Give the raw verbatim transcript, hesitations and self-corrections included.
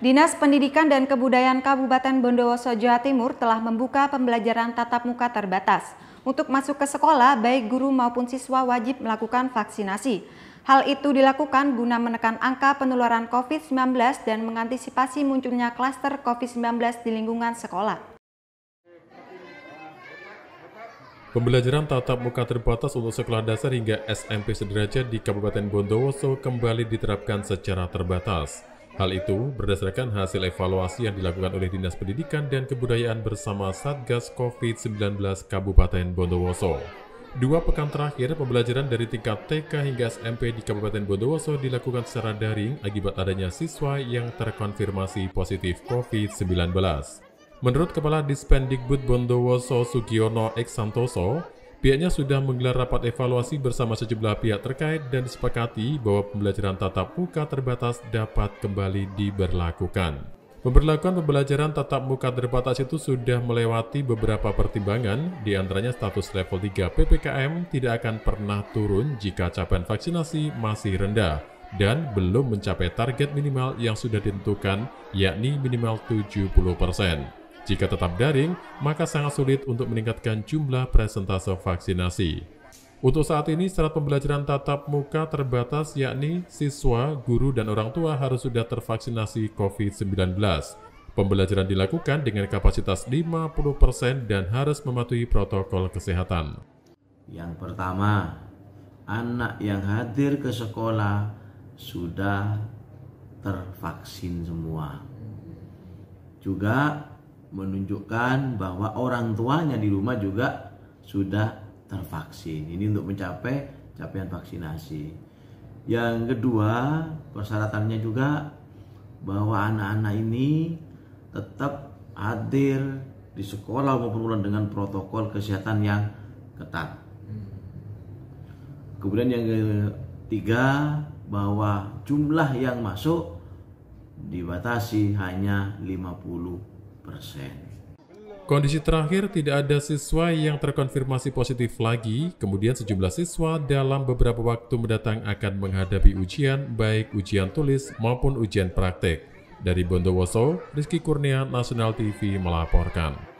Dinas Pendidikan dan Kebudayaan Kabupaten Bondowoso, Jawa Timur telah membuka pembelajaran tatap muka terbatas. Untuk masuk ke sekolah, baik guru maupun siswa wajib melakukan vaksinasi. Hal itu dilakukan guna menekan angka penularan COVID sembilan belas dan mengantisipasi munculnya klaster COVID sembilan belas di lingkungan sekolah. Pembelajaran tatap muka terbatas untuk sekolah dasar hingga S M P sederajat di Kabupaten Bondowoso kembali diterapkan secara terbatas. Hal itu berdasarkan hasil evaluasi yang dilakukan oleh Dinas Pendidikan dan Kebudayaan bersama Satgas COVID sembilan belas Kabupaten Bondowoso. Dua pekan terakhir, pembelajaran dari tingkat T K hingga S M P di Kabupaten Bondowoso dilakukan secara daring akibat adanya siswa yang terkonfirmasi positif COVID sembilan belas. Menurut Kepala Dispendikbud Bondowoso Sugiono X Santoso, pihaknya sudah menggelar rapat evaluasi bersama sejumlah pihak terkait dan disepakati bahwa pembelajaran tatap muka terbatas dapat kembali diberlakukan. Pemberlakuan pembelajaran tatap muka terbatas itu sudah melewati beberapa pertimbangan, diantaranya status level tiga P P K M tidak akan pernah turun jika capaian vaksinasi masih rendah dan belum mencapai target minimal yang sudah ditentukan, yakni minimal tujuh puluh persen. Jika tetap daring, maka sangat sulit untuk meningkatkan jumlah presentase vaksinasi. Untuk saat ini, syarat pembelajaran tatap muka terbatas yakni siswa, guru, dan orang tua harus sudah tervaksinasi COVID sembilan belas. Pembelajaran dilakukan dengan kapasitas lima puluh persen dan harus mematuhi protokol kesehatan. Yang pertama, anak yang hadir ke sekolah sudah tervaksin semua. Juga menunjukkan bahwa orang tuanya di rumah juga sudah tervaksin. Ini untuk mencapai capaian vaksinasi. Yang kedua, persyaratannya juga bahwa anak-anak ini tetap hadir di sekolah maupun dengan protokol kesehatan yang ketat. Kemudian yang ketiga, bahwa jumlah yang masuk dibatasi hanya lima puluh persen. Kondisi terakhir, tidak ada siswa yang terkonfirmasi positif lagi, kemudian sejumlah siswa dalam beberapa waktu mendatang akan menghadapi ujian, baik ujian tulis maupun ujian praktek. Dari Bondowoso, Rizky Kurnia, NASIONAL T V melaporkan.